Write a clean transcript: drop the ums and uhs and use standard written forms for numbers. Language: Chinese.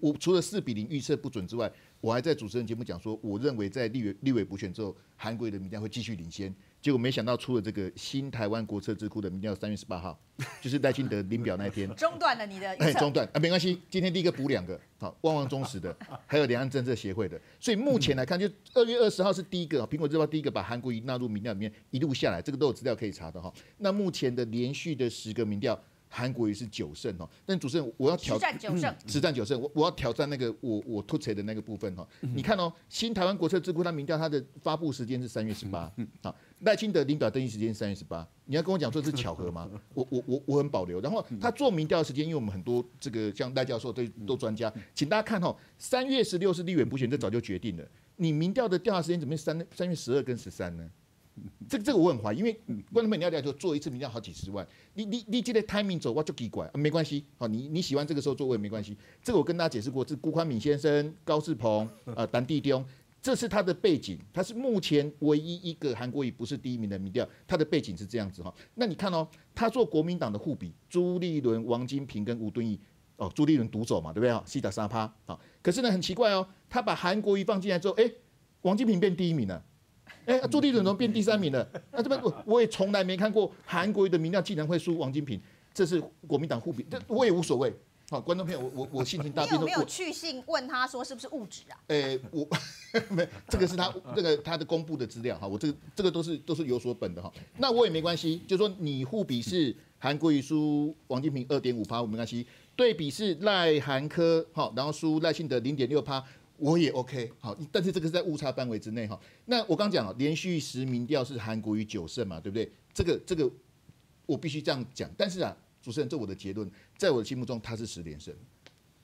我除了4-0预测不准之外，我还在主持人节目讲说，我认为在立委补选之后，韩国瑜的民调会继续领先。结果没想到出了这个新台湾国策智库的民调，3月18号，就是赖清德领表那一天，中断了你的预测。中断啊，没关系，今天第一个补2个，好，旺旺中时的，还有两岸政策协会的。所以目前来看，就2月20号是第一个，苹果日报第一个把韩国瑜纳入民调里面，一路下来，这个都有资料可以查的哈。那目前的连续的10个民调。 韩国瑜是9胜哦，但主持人，我要挑战9胜，实战9胜，我要挑战那个我凸槌的那个部分哈。你看哦，新台湾国策智库它民调它的发布时间是3月18，好，赖清德领表登记时间3月18，你要跟我讲说是巧合吗？我很保留。然后他做民调的时间，因为我们很多这个像赖教授都专家，请大家看哦，3月16是立委补选，这早就决定了。你民调的调查时间怎么3月12跟13呢？ 这个我很怀疑，因为观众朋友你要就做一次民调好几十万，你这个 timing 走我就奇怪，没关系，好你喜欢这个时候做我也没关系。这个我跟大家解释过，是辜宽敏先生、高志鹏、陈弟兄，这是他的背景，他是目前唯一一个韩国瑜不是第一名的民调，他的背景是这样子哈。那你看哦，他做国民党的护比，朱立伦、王金平跟吴敦义。 哦，朱立伦独走嘛，对不对啊？4.3%啊，可是呢很奇怪哦，他把韩国瑜放进来之后，哎，王金平变第一名了。 哎，朱立伦怎么变第3名了？那这边我也从来没看过韩国瑜的民调竟然会输王金平，这是国民党互比，这我也无所谓。好，观众朋友，我心情大变。你有没有去信问他说是不是误植啊？我没，这个是他这个他的公布的资料哈，我这个都是有所本的哈。那我也没关系，就说你互比是韩国瑜输王金平2.5%，我没关系；对比是赖韩科哈，然后输赖清德0.6%。 我也 OK 好，但是这个是在误差范围之内哈。那我刚讲了，连续10民调是韩国瑜9胜嘛，对不对？这个我必须这样讲。但是啊，主持人，这我的结论，在我的心目中他是10连胜。